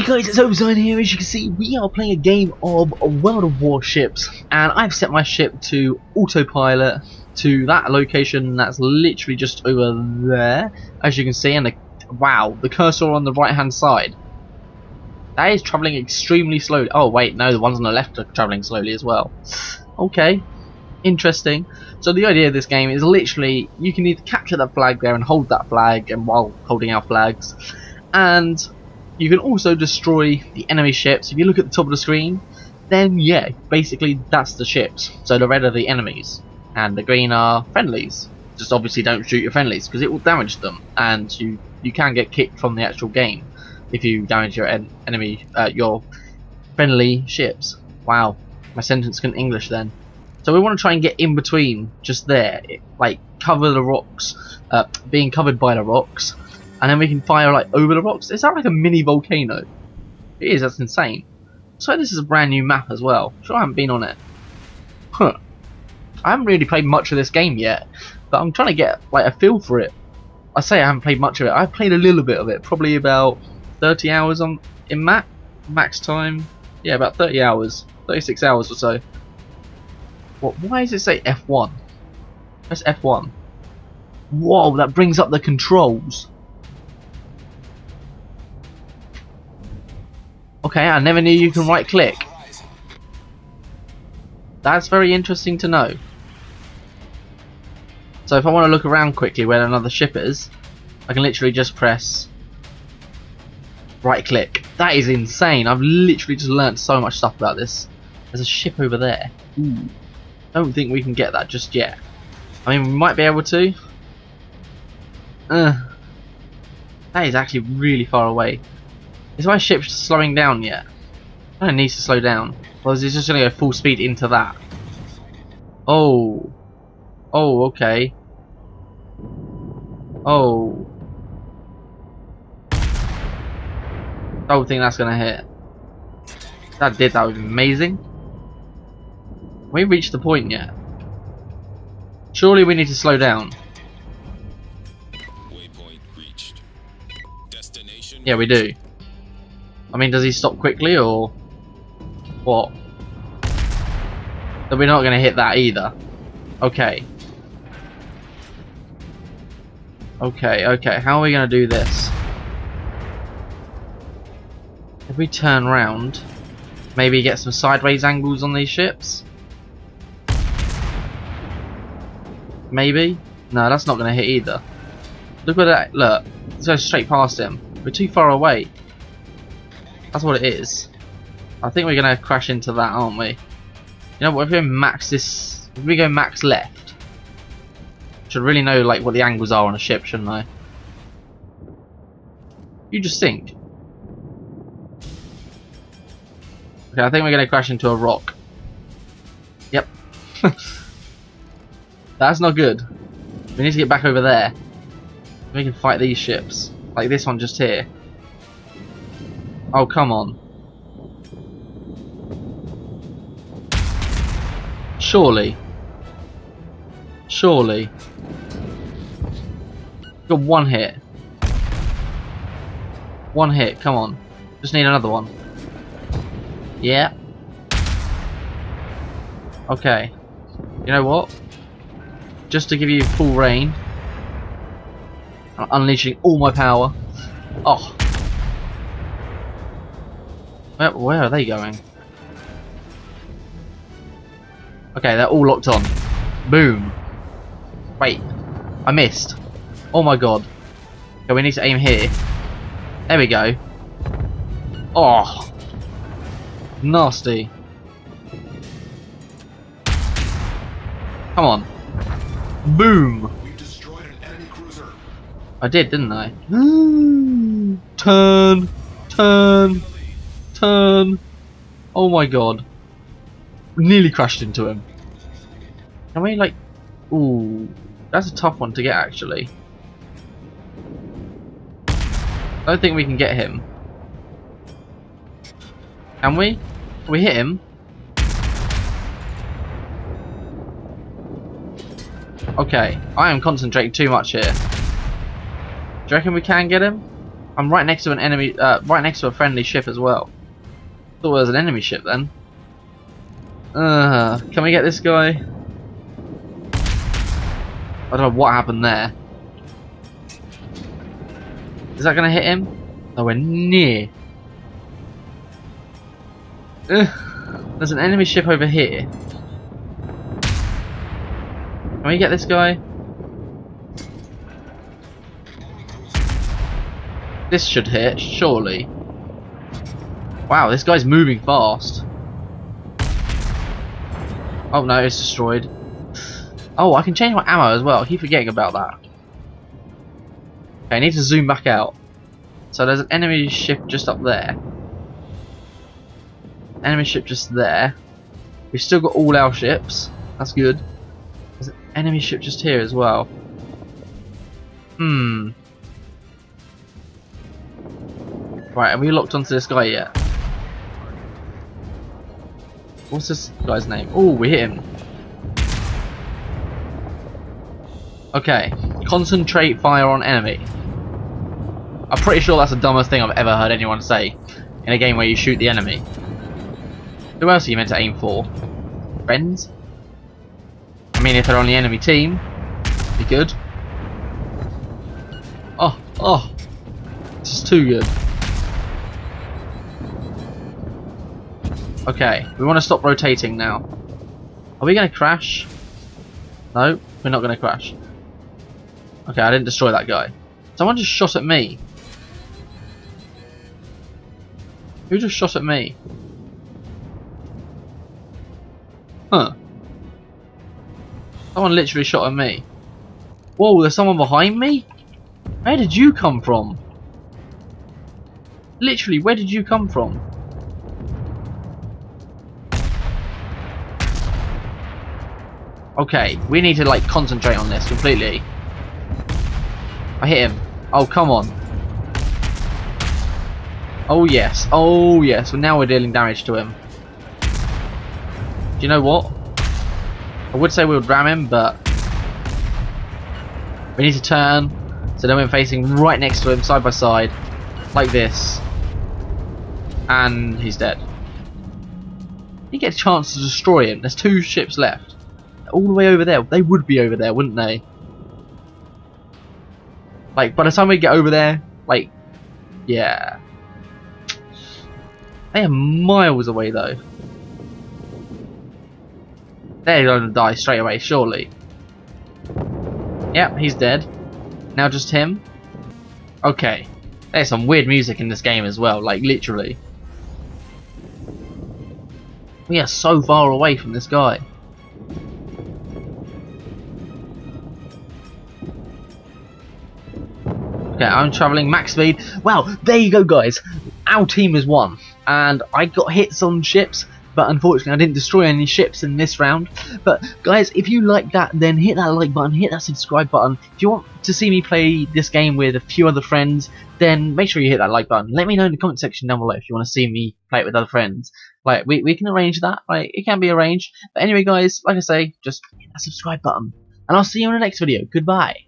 Hey guys, it's OberZine here. As you can see, we are playing a game of World of Warships, and I've set my ship to autopilot to that location that's literally just over there, as you can see, and the cursor on the right hand side. That is travelling extremely slowly. Oh wait, no, the ones on the left are travelling slowly as well. Okay, interesting. So the idea of this game is literally you can either capture that flag there and hold that flag, and while holding our flags, and you can also destroy the enemy ships. If you look at the top of the screen, then yeah, basically that's the ships. So the red are the enemies, and the green are friendlies. Just obviously don't shoot your friendlies, because it will damage them, and you can get kicked from the actual game if you damage your your friendly ships. Wow, my sentence couldn't English then. So we want to try and get in between, just there, like cover the rocks, being covered by the rocks. And then we can fire like over the rocks. Is that like a mini volcano? It is, that's insane. So this is a brand new map as well. I'm sure I haven't been on it. Huh. I haven't really played much of this game yet, but I'm trying to get like a feel for it. I say I haven't played much of it. I've played a little bit of it, probably about 30 hours in max time. Yeah, about 30 hours, 36 hours or so. What? Why does it say F1? That's F1. Whoa, that brings up the controls. Okay, I never knew you can right click. That's very interesting to know. So if I want to look around quickly where another ship is, I can literally just press right click. That is insane. I've literally just learnt so much stuff about this. There's a ship over there. Ooh. Don't think we can get that just yet. I mean, we might be able to. That is actually really far away. Is my ship slowing down yet? I don't need to slow down. Or is it just going to go full speed into that? Oh. Oh, okay. Oh. Don't think that's going to hit. That did, that was amazing. Have we reached the point yet? Surely we need to slow down. Waypoint reached. Destination. Yeah, we do. I mean, does he stop quickly or what? So we're not going to hit that either. Okay. Okay, okay. How are we going to do this? If we turn round, maybe get some sideways angles on these ships? Maybe? No, that's not going to hit either. Look at that. Look. Let's go straight past him. We're too far away. That's what it is. I think we're going to crash into that, aren't we? You know what, if we go max this... If we go max left... Should really know like what the angles are on a ship, shouldn't I? You just think. Okay, I think we're going to crash into a rock. Yep. That's not good. We need to get back over there. We can fight these ships. Like this one just here. Oh, come on. Surely. Surely. Got one hit. One hit, come on. Just need another one. Yeah. Okay. You know what? Just to give you full reign, I'm unleashing all my power. Oh. Where are they going? Okay, they're all locked on. Boom. Wait, I missed. Oh my god. Okay, we need to aim here. There we go. Oh. Nasty. Come on. Boom. We've destroyed an enemy cruiser. I did, didn't I? Turn. Turn. Turn. Oh my god. Nearly crashed into him. Can we like... Ooh. That's a tough one to get actually. I don't think we can get him. Can we? Can we hit him? Okay. I am concentrating too much here. Do you reckon we can get him? I'm right next to an enemy, right next to a friendly ship as well. Thought it was an enemy ship then. Can we get this guy? I don't know what happened there. Is that gonna hit him? Oh, we're near. There's an enemy ship over here. Can we get this guy? This should hit, surely. Wow, this guy's moving fast. Oh no, it's destroyed. Oh, I can change my ammo as well. I keep forgetting about that. Okay, I need to zoom back out. So there's an enemy ship just up there. Enemy ship just there. We've still got all our ships. That's good. There's an enemy ship just here as well. Hmm. Right, are we locked onto this guy yet? What's this guy's name? Oh, we hit him. Okay. Concentrate fire on enemy. I'm pretty sure that's the dumbest thing I've ever heard anyone say in a game where you shoot the enemy. Who else are you meant to aim for? Friends? I mean, if they're on the enemy team, it'd be good. Oh, oh. This is too good. Okay, we want to stop rotating now. Are we going to crash? No, we're not going to crash. Okay, I didn't destroy that guy. Someone just shot at me. Who just shot at me? Huh. Someone literally shot at me. Whoa, there's someone behind me? Where did you come from? Literally, where did you come from? Okay, we need to like concentrate on this completely. I hit him. Oh, come on. Oh yes. Oh yes. Well, now we're dealing damage to him. Do you know what? I would say we would ram him, but we need to turn. So then we're facing right next to him, side by side, like this, and he's dead. You get a chance to destroy him. There's two ships left. All the way over there. They would be over there, wouldn't they? Like, by the time we get over there, like, yeah. They are miles away, though. They're going to die straight away, surely. Yep, he's dead. Now just him. Okay. There's some weird music in this game as well, like, literally. We are so far away from this guy. Okay, I'm travelling max speed. Wow, there you go, guys. Our team has won, and I got hits on ships, but unfortunately I didn't destroy any ships in this round. But guys, if you like that, then hit that like button, hit that subscribe button. If you want to see me play this game with a few other friends, then make sure you hit that like button. Let me know in the comment section down below if you want to see me play it with other friends. Like, we can arrange that. Like, it can be arranged. But anyway, guys, like I say, just hit that subscribe button, and I'll see you in the next video. Goodbye.